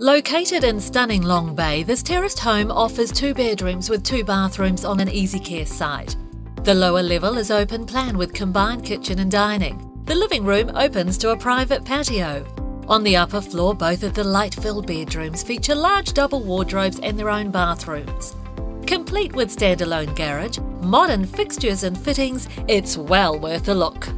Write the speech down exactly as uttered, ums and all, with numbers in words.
Located in stunning Long Bay, this terraced home offers two bedrooms with two bathrooms on an easy care site. The lower level is open plan with combined kitchen and dining. The living room opens to a private patio. On the upper floor, both of the light-filled bedrooms feature large double wardrobes and their own bathrooms. Complete with standalone garage, modern fixtures and fittings, it's well worth a look.